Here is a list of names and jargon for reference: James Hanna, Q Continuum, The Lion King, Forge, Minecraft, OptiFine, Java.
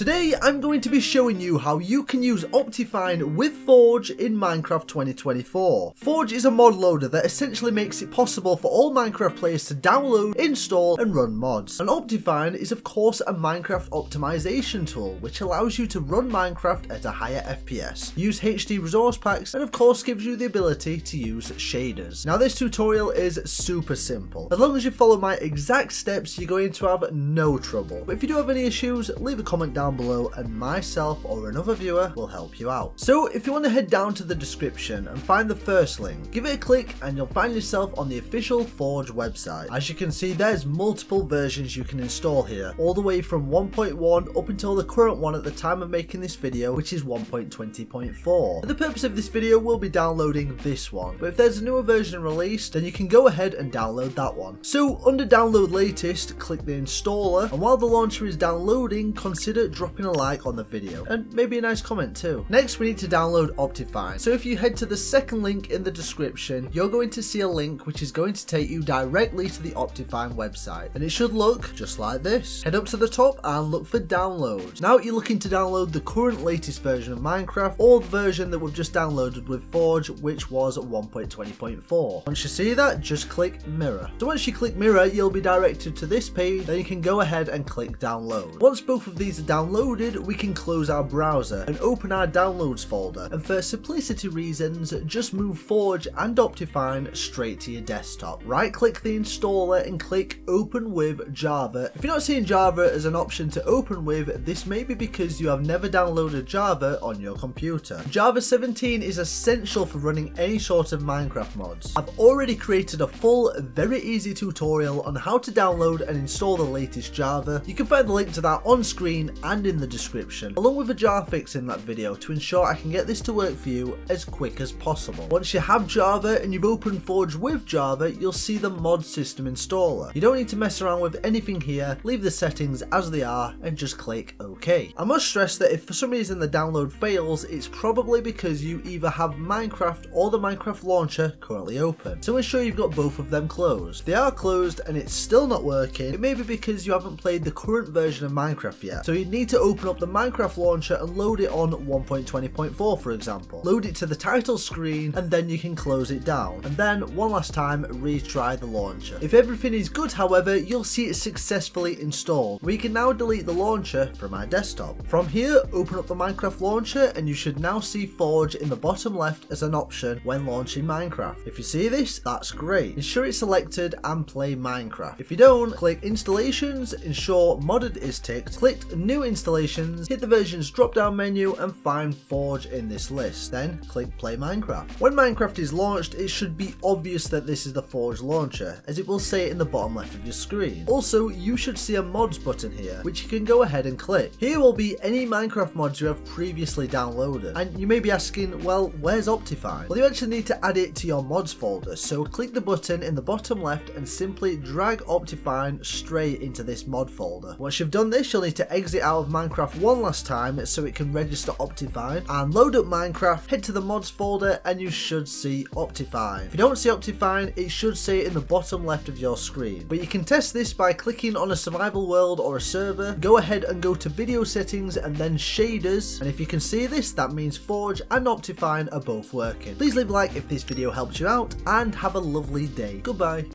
Today I'm going to be showing you how you can use OptiFine with Forge in Minecraft 2024. Forge is a mod loader that essentially makes it possible for all Minecraft players to download, install and run mods. And OptiFine is of course a Minecraft optimization tool which allows you to run Minecraft at a higher FPS, use HD resource packs and of course gives you the ability to use shaders. Now this tutorial is super simple. As long as you follow my exact steps you're going to have no trouble. But if you do have any issues, leave a comment down below and myself or another viewer will help you out. So if you want to head down to the description and find the first link, give it a click and you'll find yourself on the official Forge website. As you can see, there's multiple versions you can install here, all the way from 1.1 up until the current one at the time of making this video, which is 1.20.4. The purpose of this video will be downloading this one, but if there's a newer version released then you can go ahead and download that one. So under download latest, click the installer, and while the launcher is downloading, consider dropping a like on the video and maybe a nice comment too. Next we need to download OptiFine, so if you head to the second link in the description you're going to see a link which is going to take you directly to the OptiFine website, and it should look just like this. Head up to the top and look for downloads. Now you're looking to download the current latest version of Minecraft or the version that we've just downloaded with Forge, which was 1.20.4. Once you see that, just click mirror. So once you click mirror you'll be directed to this page, then you can go ahead and click download. Once both of these are downloaded, we can close our browser and open our downloads folder, and for simplicity reasons just move Forge and OptiFine straight to your desktop. Right click the installer and click open with Java. If you're not seeing Java as an option to open with, this may be because you have never downloaded Java on your computer. Java 17 is essential for running any sort of Minecraft mods. I've already created a full, very easy tutorial on how to download and install the latest Java. You can find the link to that on screen and in the description, along with a jar fix in that video to ensure I can get this to work for you as quick as possible. Once you have Java and you've opened Forge with Java, you'll see the mod system installer. You don't need to mess around with anything here, leave the settings as they are and just click OK. I must stress that if for some reason the download fails, it's probably because you either have Minecraft or the Minecraft launcher currently open, so ensure you've got both of them closed. If they are closed and it's still not working, it may be because you haven't played the current version of Minecraft yet, so you need to open up the Minecraft launcher and load it on 1.20.4 for example. Load it to the title screen and then you can close it down, and then one last time retry the launcher. If everything is good however, you'll see it successfully installed. We can now delete the launcher from our desktop. From here, open up the Minecraft launcher and you should now see Forge in the bottom left as an option when launching Minecraft. If you see this, that's great. Ensure it's selected and play Minecraft. If you don't, click installations, ensure modded is ticked, click new installations, hit the versions drop down menu and find Forge in this list, then click play Minecraft. When Minecraft is launched it should be obvious that this is the Forge launcher, as it will say it in the bottom left of your screen. Also you should see a mods button here which you can go ahead and click. Here will be any Minecraft mods you have previously downloaded, and you may be asking, well where's OptiFine? Well you actually need to add it to your mods folder, so click the button in the bottom left and simply drag OptiFine straight into this mod folder. Once you've done this you'll need to exit out of Minecraft one last time so it can register OptiFine, and load up Minecraft, head to the mods folder and you should see OptiFine. If you don't see OptiFine it should say in the bottom left of your screen, but you can test this by clicking on a survival world or a server, go ahead and go to video settings and then shaders, and if you can see this that means Forge and OptiFine are both working. Please leave a like if this video helped you out and have a lovely day. Goodbye.